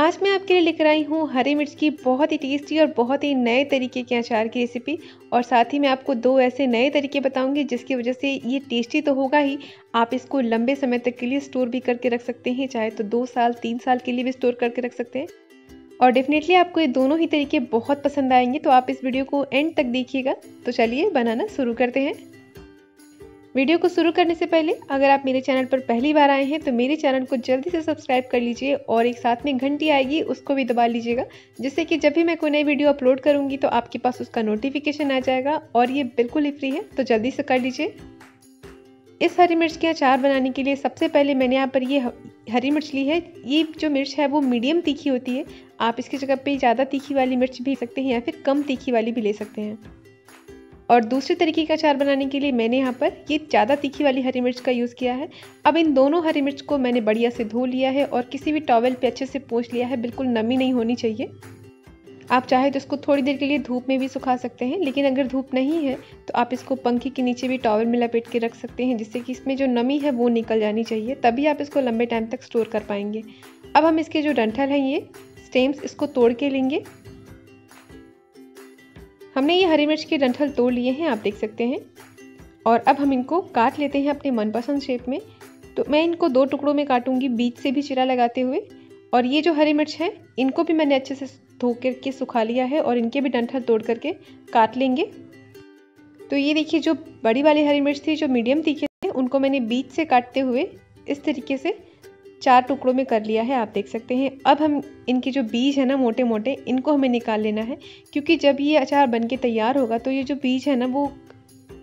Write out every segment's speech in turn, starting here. आज मैं आपके लिए लेकर आई हूँ हरी मिर्च की बहुत ही टेस्टी और बहुत ही नए तरीके के अचार की रेसिपी। और साथ ही मैं आपको दो ऐसे नए तरीके बताऊंगी जिसकी वजह से ये टेस्टी तो होगा ही, आप इसको लंबे समय तक के लिए स्टोर भी करके रख सकते हैं, चाहे तो 2 साल 3 साल के लिए भी स्टोर करके रख सकते हैं। और डेफिनेटली आपको ये दोनों ही तरीके बहुत पसंद आएंगे, तो आप इस वीडियो को एंड तक देखिएगा। तो चलिए बनाना शुरू करते हैं। वीडियो को शुरू करने से पहले अगर आप मेरे चैनल पर पहली बार आए हैं तो मेरे चैनल को जल्दी से सब्सक्राइब कर लीजिए और एक साथ में घंटी आएगी उसको भी दबा लीजिएगा, जिससे कि जब भी मैं कोई नई वीडियो अपलोड करूंगी तो आपके पास उसका नोटिफिकेशन आ जाएगा। और ये बिल्कुल ही फ्री है, तो जल्दी से कर लीजिए। इस हरी मिर्च के अचार बनाने के लिए सबसे पहले मैंने यहाँ पर ये हरी मिर्च ली है। ये जो मिर्च है वो मीडियम तीखी होती है, आप इसकी जगह पे ज़्यादा तीखी वाली मिर्च भी ले सकते हैं या फिर कम तीखी वाली भी ले सकते हैं। और दूसरे तरीके का अचार बनाने के लिए मैंने यहाँ पर ये ज़्यादा तीखी वाली हरी मिर्च का यूज़ किया है। अब इन दोनों हरी मिर्च को मैंने बढ़िया से धो लिया है और किसी भी टॉवेल पे अच्छे से पोंछ लिया है, बिल्कुल नमी नहीं होनी चाहिए। आप चाहे तो इसको थोड़ी देर के लिए धूप में भी सुखा सकते हैं, लेकिन अगर धूप नहीं है तो आप इसको पंखे के नीचे भी टॉवेल में लपेट के रख सकते हैं, जिससे कि इसमें जो नमी है वो निकल जानी चाहिए, तभी आप इसको लंबे टाइम तक स्टोर कर पाएंगे। अब हम इसके जो डंठल हैं ये स्टेम्स इसको तोड़ के लेंगे। हमने ये हरी मिर्च के डंठल तोड़ लिए हैं, आप देख सकते हैं। और अब हम इनको काट लेते हैं अपने मनपसंद शेप में। तो मैं इनको 2 टुकड़ों में काटूंगी, बीच से भी चिरा लगाते हुए। और ये जो हरी मिर्च है इनको भी मैंने अच्छे से धो करके सुखा लिया है और इनके भी डंठल तोड़ करके काट लेंगे। तो ये देखिए, जो बड़ी वाली हरी मिर्च थी जो मीडियम तीखे थे उनको मैंने बीच से काटते हुए इस तरीके से 4 टुकड़ों में कर लिया है, आप देख सकते हैं। अब हम इनके जो बीज है ना मोटे मोटे, इनको हमें निकाल लेना है, क्योंकि जब ये अचार बनके तैयार होगा तो ये जो बीज है ना वो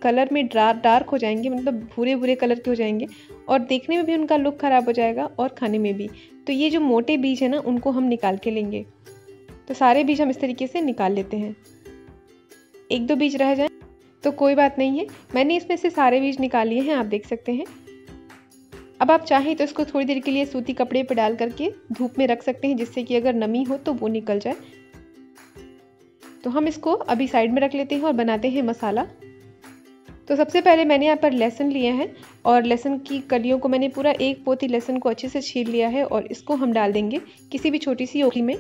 कलर में डार्क हो जाएंगे, मतलब भूरे भूरे कलर के हो जाएंगे और देखने में भी उनका लुक ख़राब हो जाएगा और खाने में भी। तो ये जो मोटे बीज है ना उनको हम निकाल के लेंगे। तो सारे बीज हम इस तरीके से निकाल लेते हैं, 1-2 बीज रह जाए तो कोई बात नहीं है। मैंने इसमें से सारे बीज निकाल लिए हैं, आप देख सकते हैं। अब आप चाहें तो इसको थोड़ी देर के लिए सूती कपड़े पर डाल करके धूप में रख सकते हैं, जिससे कि अगर नमी हो तो वो निकल जाए। तो हम इसको अभी साइड में रख लेते हैं और बनाते हैं मसाला। तो सबसे पहले मैंने यहाँ पर लहसुन लिया है और लहसुन की कलियों को मैंने पूरा 1 पोती लहसुन को अच्छे से छील लिया है और इसको हम डाल देंगे किसी भी छोटी सी ओखली में।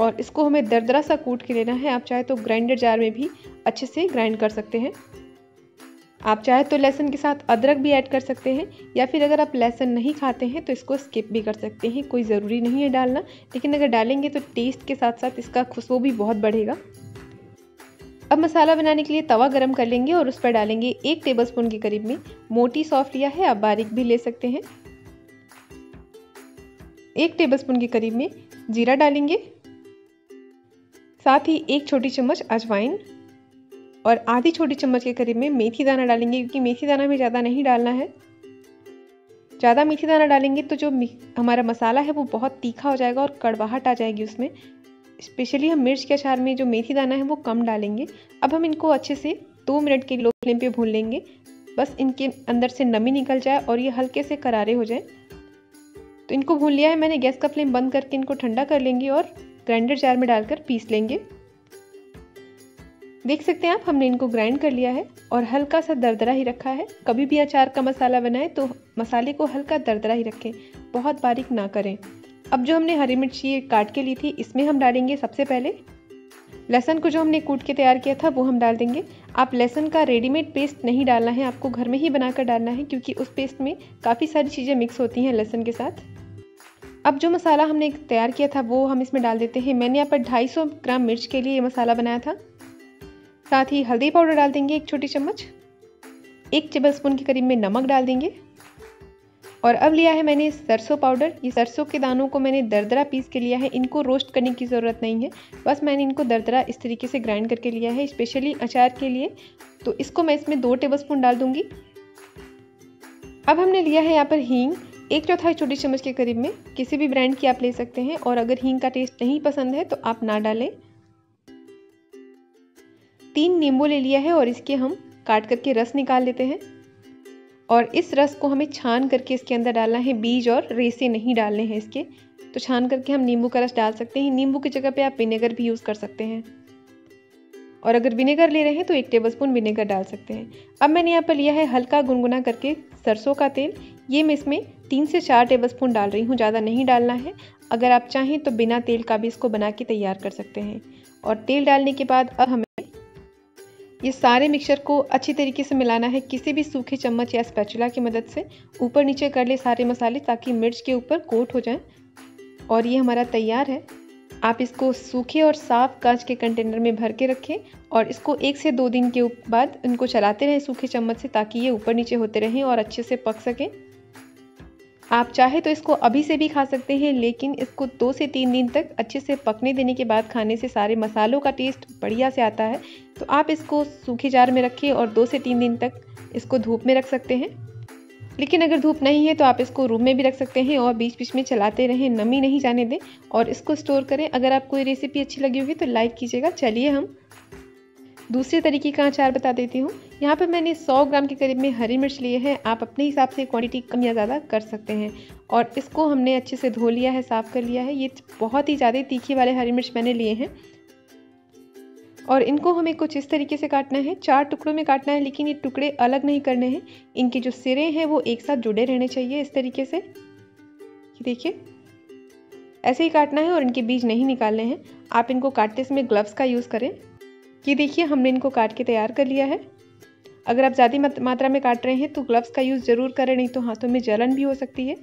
और इसको हमें दरदरा सा कूट के लेना है, आप चाहे तो ग्राइंडर जार में भी अच्छे से ग्राइंड कर सकते हैं। आप चाहे तो लहसुन के साथ अदरक भी ऐड कर सकते हैं, या फिर अगर आप लहसुन नहीं खाते हैं तो इसको स्किप भी कर सकते हैं, कोई ज़रूरी नहीं है डालना। लेकिन अगर डालेंगे तो टेस्ट के साथ साथ इसका खुशबू भी बहुत बढ़ेगा। अब मसाला बनाने के लिए तवा गरम कर लेंगे और उस पर डालेंगे 1 टेबलस्पून के करीब में मोटी सौंफ लिया है, आप बारीक भी ले सकते हैं। 1 टेबलस्पून के करीब में जीरा डालेंगे, साथ ही 1 छोटी चम्मच अजवाइन और आधी छोटी चम्मच के करीब में मेथी दाना डालेंगे, क्योंकि मेथी दाना भी ज़्यादा नहीं डालना है। ज़्यादा मेथी दाना डालेंगे तो जो हमारा मसाला है वो बहुत तीखा हो जाएगा और कड़वाहट आ जाएगी उसमें। स्पेशली हम मिर्च के अचार में जो मेथी दाना है वो कम डालेंगे। अब हम इनको अच्छे से 2 मिनट के लो फ्लेम पे भून लेंगे, बस इनके अंदर से नमी निकल जाए और ये हल्के से करारे हो जाए। तो इनको भून लिया है मैंने, गैस का फ्लेम बंद करके इनको ठंडा कर लेंगे और ग्राइंडर जार में डालकर पीस लेंगे। देख सकते हैं आप, हमने इनको ग्राइंड कर लिया है और हल्का सा दरदरा ही रखा है। कभी भी अचार का मसाला बनाएं तो मसाले को हल्का दरदरा ही रखें, बहुत बारीक ना करें। अब जो हमने हरी मिर्च ये काट के ली थी इसमें हम डालेंगे सबसे पहले लहसुन को जो हमने कूट के तैयार किया था वो हम डाल देंगे। आप लहसुन का रेडीमेड पेस्ट नहीं डालना है, आपको घर में ही बनाकर डालना है, क्योंकि उस पेस्ट में काफ़ी सारी चीज़ें मिक्स होती हैं लहसुन के साथ। अब जो मसाला हमने तैयार किया था वो हम इसमें डाल देते हैं। मैंने यहाँ पर 250 ग्राम मिर्च के लिए ये मसाला बनाया था। साथ ही हल्दी पाउडर डाल देंगे 1 छोटी चम्मच, 1 टेबलस्पून के करीब में नमक डाल देंगे। और अब लिया है मैंने सरसों पाउडर। ये सरसों के दानों को मैंने दरदरा पीस के लिया है, इनको रोस्ट करने की ज़रूरत नहीं है, बस मैंने इनको दरदरा इस तरीके से ग्राइंड करके लिया है स्पेशली अचार के लिए। तो इसको मैं इसमें 2 टेबलस्पून डाल दूँगी। अब हमने लिया है यहाँ पर हींग 1/4 छोटी चम्मच के करीब में, किसी भी ब्रांड की आप ले सकते हैं। और अगर हींग का टेस्ट नहीं पसंद है तो आप ना डालें। 3 नींबू ले लिया है और इसके हम काट करके रस निकाल लेते हैं। और इस रस को हमें छान करके इसके अंदर डालना है, बीज और रेसे नहीं डालने हैं इसके। तो छान करके हम नींबू का रस डाल सकते हैं। नींबू की जगह पे आप विनेगर भी यूज़ कर सकते हैं, और अगर विनेगर ले रहे हैं तो 1 टेबलस्पून विनेगर डाल सकते हैं। अब मैंने यहाँ पर लिया है हल्का गुनगुना करके सरसों का तेल, ये मैं इसमें 3 से 4 टेबलस्पून डाल रही हूँ, ज़्यादा नहीं डालना है। अगर आप चाहें तो बिना तेल का भी इसको बना के तैयार कर सकते हैं। और तेल डालने के बाद अब हमें ये सारे मिक्सचर को अच्छी तरीके से मिलाना है, किसी भी सूखे चम्मच या स्पैचुला की मदद से ऊपर नीचे कर ले सारे मसाले ताकि मिर्च के ऊपर कोट हो जाए। और ये हमारा तैयार है। आप इसको सूखे और साफ़ कांच के कंटेनर में भर के रखें और इसको 1 से 2 दिन के बाद इनको चलाते रहें सूखे चम्मच से ताकि ये ऊपर नीचे होते रहें और अच्छे से पक सकें। आप चाहे तो इसको अभी से भी खा सकते हैं, लेकिन इसको 2 से 3 दिन तक अच्छे से पकने देने के बाद खाने से सारे मसालों का टेस्ट बढ़िया से आता है। तो आप इसको सूखे जार में रखें और 2 से 3 दिन तक इसको धूप में रख सकते हैं। लेकिन अगर धूप नहीं है तो आप इसको रूम में भी रख सकते हैं और बीच बीच में चलाते रहें, नमी नहीं जाने दें और इसको स्टोर करें। अगर आपको ये रेसिपी अच्छी लगी होगी तो लाइक कीजिएगा। चलिए हम दूसरे तरीके का अचार बता देती हूँ। यहाँ पर मैंने 100 ग्राम के करीब में हरी मिर्च लिए हैं। आप अपने हिसाब से क्वांटिटी कम या ज़्यादा कर सकते हैं। और इसको हमने अच्छे से धो लिया है, साफ़ कर लिया है। ये बहुत ही ज़्यादा तीखी वाले हरी मिर्च मैंने लिए हैं और इनको हमें कुछ इस तरीके से काटना है, 4 टुकड़ों में काटना है, लेकिन ये टुकड़े अलग नहीं करने हैं। इनके जो सिरे हैं वो एक साथ जुड़े रहने चाहिए इस तरीके से। देखिए ऐसे ही काटना है और इनके बीज नहीं निकालने हैं। आप इनको काटते समय ग्लव्स का यूज़ करें। ये देखिए हमने इनको काट के तैयार कर लिया है। अगर आप ज़्यादा मात्रा में काट रहे हैं तो ग्लव्स का यूज़ ज़रूर करें, नहीं तो हाथों में जलन भी हो सकती है।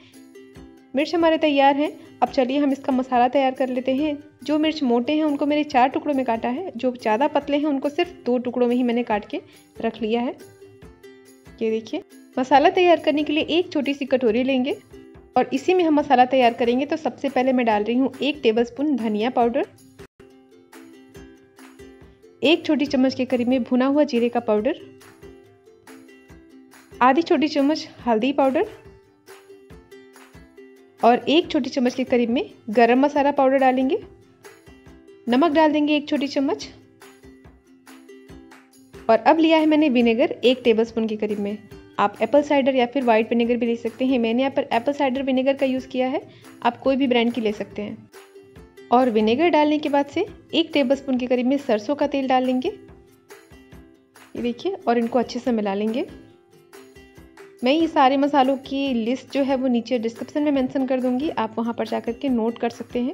मिर्च हमारे तैयार हैं। अब चलिए हम इसका मसाला तैयार कर लेते हैं। जो मिर्च मोटे हैं उनको मैंने 4 टुकड़ों में काटा है, जो ज़्यादा पतले हैं उनको सिर्फ 2 टुकड़ों में ही मैंने काट के रख लिया है। ये देखिए मसाला तैयार करने के लिए 1 छोटी सी कटोरी लेंगे और इसी में हम मसाला तैयार करेंगे। तो सबसे पहले मैं डाल रही हूँ 1 टेबलस्पून धनिया पाउडर, 1 छोटी चम्मच के करीब में भुना हुआ जीरे का पाउडर, आधी छोटी चम्मच हल्दी पाउडर और 1 छोटी चम्मच के करीब में गरम मसाला पाउडर डालेंगे। नमक डाल देंगे 1 छोटी चम्मच। और अब लिया है मैंने विनेगर 1 टेबलस्पून के करीब में। आप एप्पल साइडर या फिर वाइट विनेगर भी ले सकते हैं। मैंने यहाँ पर एप्पल साइडर विनेगर का यूज़ किया है, आप कोई भी ब्रांड की ले सकते हैं। और विनेगर डालने के बाद से 1 टेबलस्पून के करीब में सरसों का तेल डाल लेंगे, ये देखिए, और इनको अच्छे से मिला लेंगे। मैं ये सारे मसालों की लिस्ट जो है वो नीचे डिस्क्रिप्शन में मेंशन कर दूंगी, आप वहाँ पर जाकर के नोट कर सकते हैं।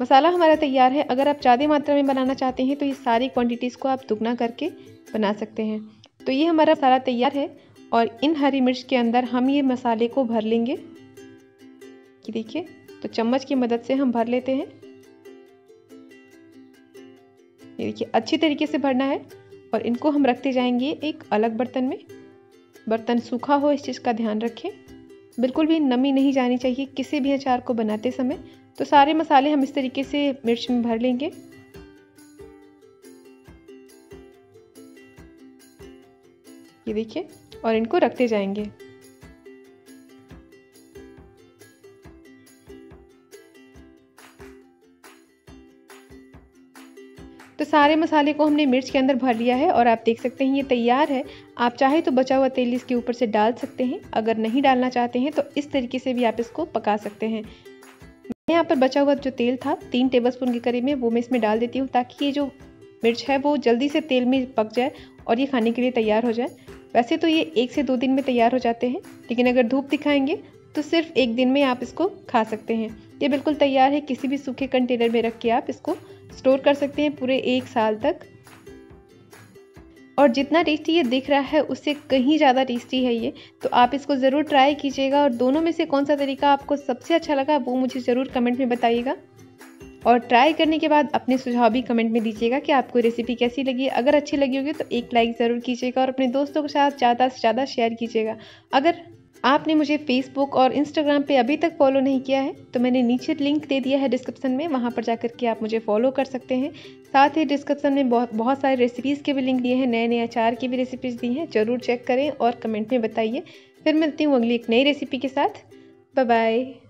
मसाला हमारा तैयार है। अगर आप ज़्यादा मात्रा में बनाना चाहते हैं तो ये सारी क्वांटिटीज़ को आप दुगना करके बना सकते हैं। तो ये हमारा मसाला तैयार है और इन हरी मिर्च के अंदर हम ये मसाले को भर लेंगे। ये देखिए तो चम्मच की मदद से हम भर लेते हैं। ये देखिए अच्छी तरीके से भरना है और इनको हम रखते जाएंगे एक अलग बर्तन में। बर्तन सूखा हो इस चीज़ का ध्यान रखें, बिल्कुल भी नमी नहीं जानी चाहिए किसी भी अचार को बनाते समय। तो सारे मसाले हम इस तरीके से मिर्च में भर लेंगे। ये देखिए और इनको रखते जाएंगे। तो सारे मसाले को हमने मिर्च के अंदर भर लिया है और आप देख सकते हैं ये तैयार है। आप चाहे तो बचा हुआ तेल इसके ऊपर से डाल सकते हैं, अगर नहीं डालना चाहते हैं तो इस तरीके से भी आप इसको पका सकते हैं। मैं यहाँ पर बचा हुआ जो तेल था 3 टेबलस्पून के करीब में वो मैं इसमें डाल देती हूँ ताकि ये जो मिर्च है वो जल्दी से तेल में पक जाए और ये खाने के लिए तैयार हो जाए। वैसे तो ये 1 से 2 दिन में तैयार हो जाते हैं, लेकिन अगर धूप दिखाएंगे तो सिर्फ 1 दिन में आप इसको खा सकते हैं। ये बिल्कुल तैयार है, किसी भी सूखे कंटेनर में रख के आप इसको स्टोर कर सकते हैं पूरे 1 साल तक। और जितना टेस्टी ये दिख रहा है उससे कहीं ज़्यादा टेस्टी है ये। तो आप इसको ज़रूर ट्राई कीजिएगा और दोनों में से कौन सा तरीका आपको सबसे अच्छा लगा वो मुझे ज़रूर कमेंट में बताइएगा। और ट्राई करने के बाद अपने सुझाव भी कमेंट में दीजिएगा कि आपको रेसिपी कैसी लगी। अगर अच्छी लगी होगी तो एक लाइक ज़रूर कीजिएगा और अपने दोस्तों के साथ ज़्यादा से ज़्यादा शेयर कीजिएगा। अगर आपने मुझे फेसबुक और इंस्टाग्राम पे अभी तक फॉलो नहीं किया है तो मैंने नीचे लिंक दे दिया है डिस्क्रिप्शन में, वहाँ पर जाकर के आप मुझे फॉलो कर सकते हैं। साथ ही डिस्क्रिप्शन में बहुत सारे रेसिपीज़ के भी लिंक दिए हैं, नए नए अचार की भी रेसिपीज़ दी हैं, ज़रूर चेक करें और कमेंट में बताइए। फिर मिलती हूँ अगली एक नई रेसिपी के साथ। Bye bye.